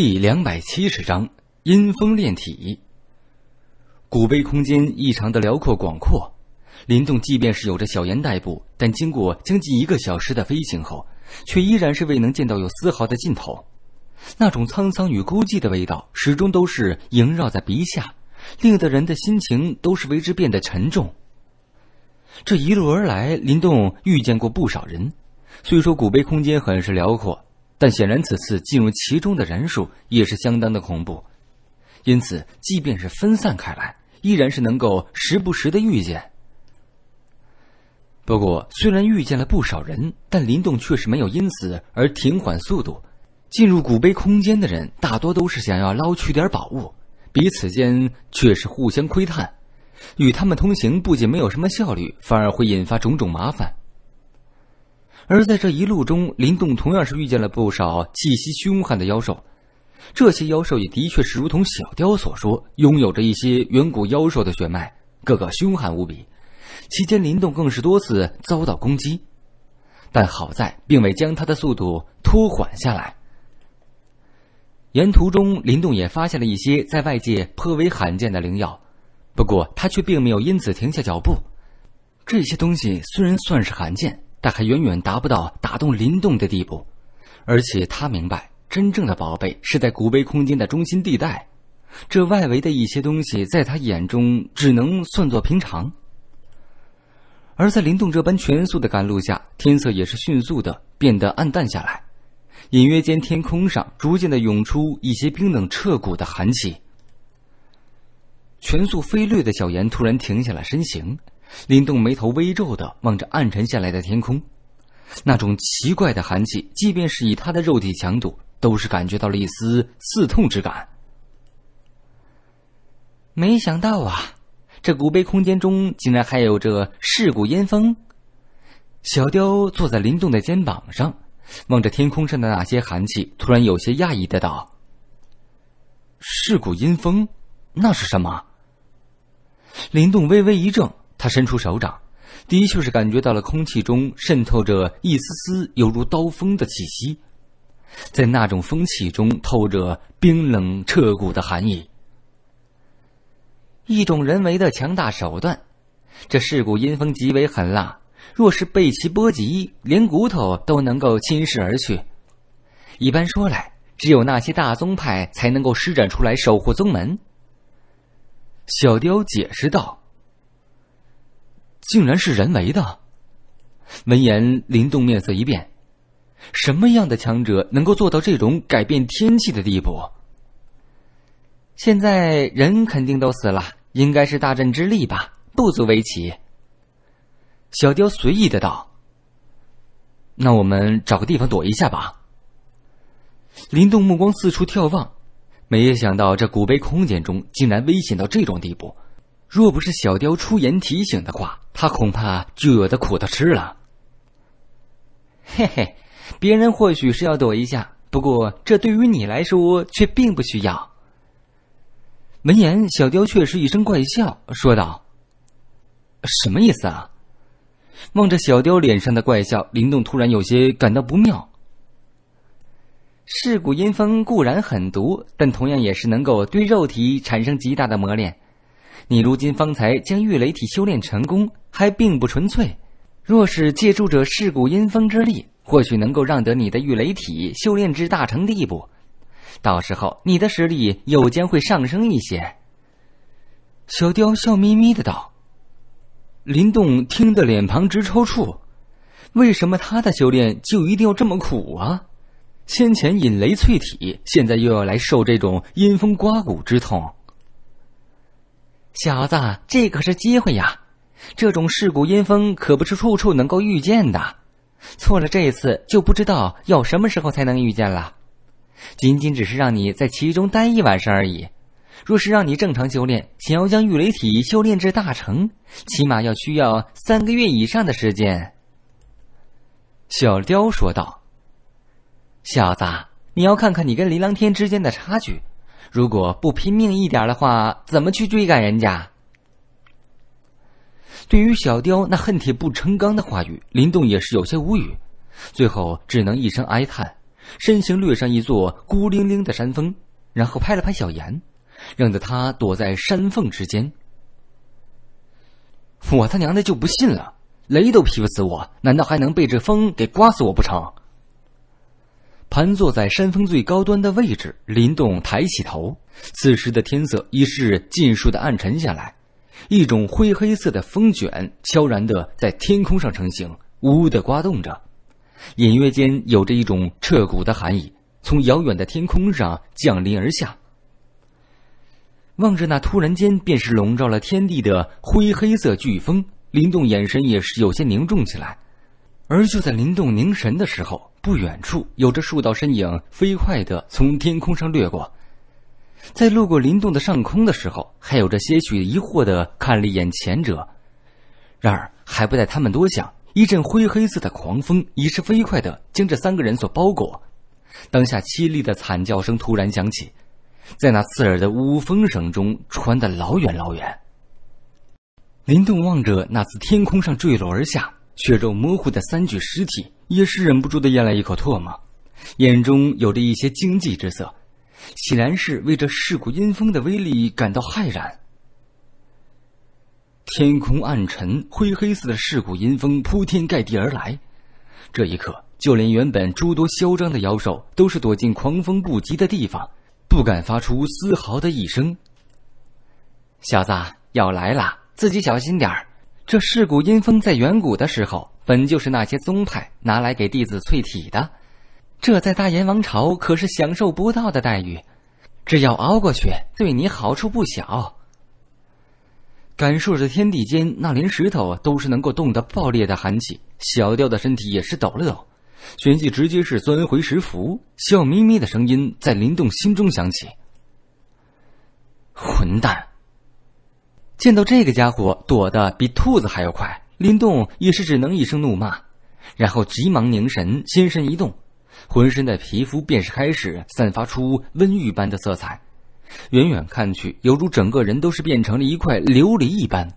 第270章阴风炼体。古碑空间异常的辽阔广阔，林动即便是有着小岩代步，但经过将近1个小时的飞行后，却依然是未能见到有丝毫的尽头。那种沧桑与孤寂的味道始终都是萦绕在鼻下，令得人的心情都是为之变得沉重。这一路而来，林动遇见过不少人，虽说古碑空间很是辽阔，但显然此次进入其中的人数也是相当的恐怖，因此即便是分散开来，依然是能够时不时的遇见。不过虽然遇见了不少人，但林动却是没有因此而停缓速度。进入古碑空间的人大多都是想要捞取点宝物，彼此间却是互相窥探，与他们通行不仅没有什么效率，反而会引发种种麻烦。而在这一路中，林动同样是遇见了不少气息凶悍的妖兽，这些妖兽也的确是如同小雕所说，拥有着一些远古妖兽的血脉，个个凶悍无比，期间林动更是多次遭到攻击，但好在并未将他的速度拖缓下来。沿途中，林动也发现了一些在外界颇为罕见的灵药，不过他却并没有因此停下脚步。这些东西虽然算是罕见，但还远远达不到打动林动的地步，而且他明白，真正的宝贝是在古碑空间的中心地带，这外围的一些东西在他眼中只能算作平常。而在林动这般全速的赶路下，天色也是迅速的变得暗淡下来，隐约间天空上逐渐的涌出一些冰冷彻骨的寒气。全速飞掠的小岩突然停下了身形，林动眉头微皱的望着暗沉下来的天空，那种奇怪的寒气，即便是以他的肉体强度，都是感觉到了一丝刺痛之感。没想到啊，这古碑空间中竟然还有着噬骨烟风。小雕坐在林动的肩膀上，望着天空上的那些寒气，突然有些讶异的道：“噬骨阴风，那是什么？”林动微微一怔。他伸出手掌，的确是感觉到了空气中渗透着一丝丝犹如刀锋的气息，在那种风气中透着冰冷彻骨的寒意，一种人为的强大手段。这噬骨阴风极为狠辣，若是被其波及，连骨头都能够侵蚀而去。一般说来，只有那些大宗派才能够施展出来守护宗门。小雕解释道。竟然是人为的。闻言，林动面色一变，什么样的强者能够做到这种改变天气的地步？现在人肯定都死了，应该是大阵之力吧，不足为奇。小雕随意的道。那我们找个地方躲一下吧。林动目光四处眺望，没想到这古碑空间中竟然危险到这种地步，若不是小雕出言提醒的话，他恐怕就有的苦头吃了。嘿嘿，别人或许是要躲一下，不过这对于你来说却并不需要。闻言，小雕却是一声怪笑，说道：“什么意思啊？”望着小雕脸上的怪笑，林动突然有些感到不妙。噬骨阴风固然狠毒，但同样也是能够对肉体产生极大的磨练。你如今方才将御雷体修炼成功，还并不纯粹。若是借助着噬骨阴风之力，或许能够让得你的御雷体修炼至大成地步，到时候你的实力又将会上升一些。小雕笑眯眯的道。林动听得脸庞直抽搐，为什么他的修炼就一定要这么苦啊？先前引雷淬体，现在又要来受这种阴风刮骨之痛。小子，这可是机会呀，这种噬骨阴风可不是处处能够遇见的，错了这次就不知道要什么时候才能遇见了。仅仅只是让你在其中待一晚上而已，若是让你正常修炼，想要将御雷体修炼至大成，起码要需要3个月以上的时间。小雕说道。小子，你要看看你跟林琅天之间的差距，如果不拼命一点的话，怎么去追赶人家？对于小雕那恨铁不成钢的话语，林动也是有些无语，最后只能一声哀叹，身形掠上一座孤零零的山峰，然后拍了拍小岩，让得他躲在山缝之间。我他娘的就不信了，雷都劈不死我，难道还能被这风给刮死我不成？盘坐在山峰最高端的位置，林动抬起头。此时的天色已是尽数的暗沉下来，一种灰黑色的风卷悄然的在天空上成型，呜的刮动着，隐约间有着一种彻骨的寒意从遥远的天空上降临而下。望着那突然间便是笼罩了天地的灰黑色飓风，林动眼神也是有些凝重起来。而就在林动凝神的时候，不远处有着数道身影飞快地从天空上掠过，在路过林动的上空的时候，还有着些许疑惑地看了一眼前者。然而还不待他们多想，一阵灰黑色的狂风已是飞快地将这三个人所包裹。当下凄厉的惨叫声突然响起，在那刺耳的呜风声中传得老远老远。林动望着那自天空上坠落而下、血肉模糊的三具尸体，也是忍不住地咽了一口唾沫，眼中有着一些惊悸之色，显然是为这世故阴风的威力感到骇然。天空暗沉，灰黑色的世故阴风铺天盖地而来。这一刻，就连原本诸多嚣张的妖兽都是躲进狂风不及的地方，不敢发出丝毫的一声。小子，要来啦，自己小心点儿。这世故阴风在远古的时候，本就是那些宗派拿来给弟子淬体的，这在大炎王朝可是享受不到的待遇。只要熬过去，对你好处不小。感受着天地间那连石头都是能够冻得爆裂的寒气，小调的身体也是抖了抖，旋即直接是钻回石符。笑眯眯的声音在林动心中响起：“混蛋！”见到这个家伙躲得比兔子还要快，林动也是只能一声怒骂，然后急忙凝神，心神一动，浑身的皮肤便是开始散发出温玉般的色彩，远远看去，犹如整个人都是变成了一块琉璃一般。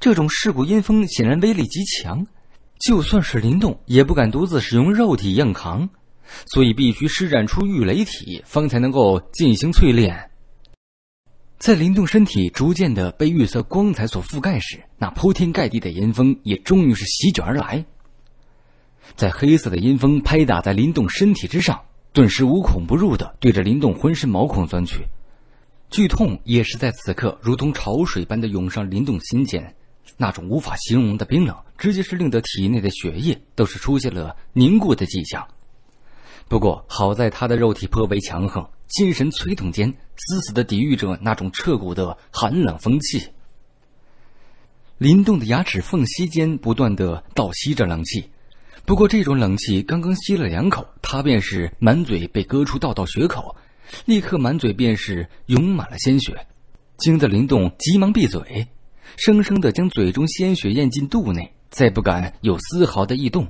这种世故阴风显然威力极强，就算是林动也不敢独自使用肉体硬扛，所以必须施展出御雷体方才能够进行淬炼。在林动身体逐渐的被玉色光彩所覆盖时，那铺天盖地的阴风也终于是席卷而来。在黑色的阴风拍打在林动身体之上，顿时无孔不入的对着林动浑身毛孔钻去，剧痛也是在此刻如同潮水般的涌上林动心间，那种无法形容的冰冷，直接是令得体内的血液都是出现了凝固的迹象。不过好在他的肉体颇为强横，心神催动间死死地抵御着那种彻骨的寒冷风气。林动的牙齿缝隙间不断地倒吸着冷气，不过这种冷气刚刚吸了2口，他便是满嘴被割出道道血口，立刻满嘴便是涌满了鲜血，惊得林动急忙闭嘴，生生地将嘴中鲜血咽进肚内，再不敢有丝毫的异动。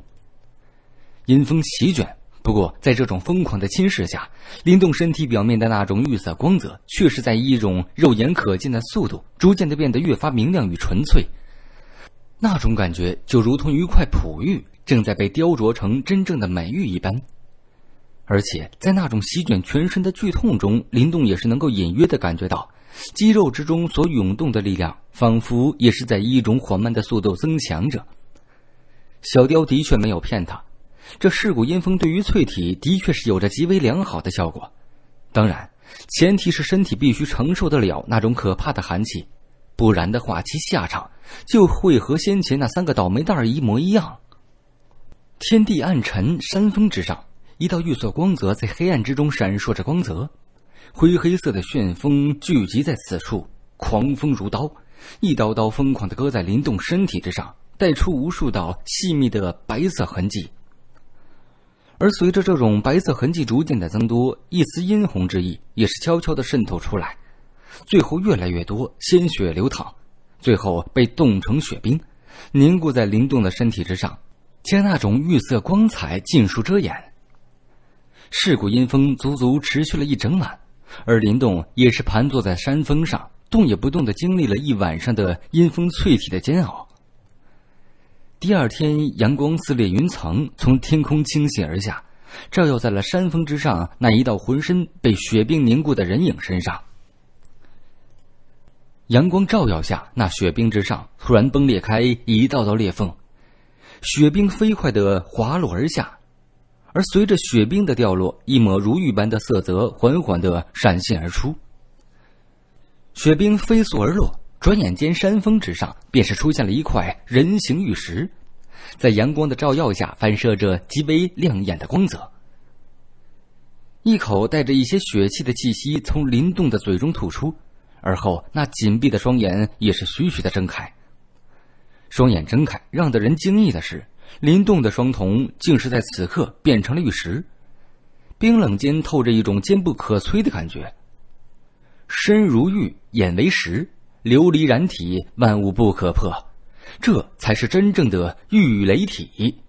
阴风席卷，不过在这种疯狂的侵蚀下，林动身体表面的那种玉色光泽却是在以一种肉眼可见的速度逐渐地变得越发明亮与纯粹，那种感觉就如同一块璞玉正在被雕琢成真正的美玉一般。而且在那种席卷全身的剧痛中，林动也是能够隐约地感觉到肌肉之中所涌动的力量仿佛也是在以一种缓慢的速度增强着。小雕的确没有骗他，这世故阴风对于淬体的确是有着极为良好的效果，当然前提是身体必须承受得了那种可怕的寒气，不然的话其下场就会和先前那3个倒霉蛋一模一样。天地暗沉，山峰之上一道玉色光泽在黑暗之中闪烁着光泽，灰黑色的旋风聚集在此处，狂风如刀，一刀刀疯狂地割在林动身体之上，带出无数道细密的白色痕迹。而随着这种白色痕迹逐渐的增多，一丝殷红之意也是悄悄地渗透出来，最后越来越多，鲜血流淌，最后被冻成雪冰，凝固在林动的身体之上，将那种玉色光彩尽数遮掩。世故阴风足足持续了一整晚，而林动也是盘坐在山峰上，动也不动地经历了一晚上的阴风淬体的煎熬。第2天，阳光撕裂云层，从天空倾泻而下，照耀在了山峰之上那一道浑身被雪冰凝固的人影身上。阳光照耀下，那雪冰之上突然崩裂开一道道裂缝，雪冰飞快地滑落而下，而随着雪冰的掉落，一抹如玉般的色泽缓缓地闪现而出。雪冰飞速而落，转眼间山峰之上便是出现了一块人形玉石，在阳光的照耀下反射着极为亮眼的光泽。一口带着一些血气的气息从林动的嘴中吐出，而后那紧闭的双眼也是徐徐的睁开。双眼睁开，让得人惊异的是，林动的双瞳竟是在此刻变成了玉石，冰冷间透着一种坚不可摧的感觉。身如玉，眼为石，琉璃染体，万物不可破，这才是真正的玉垒体。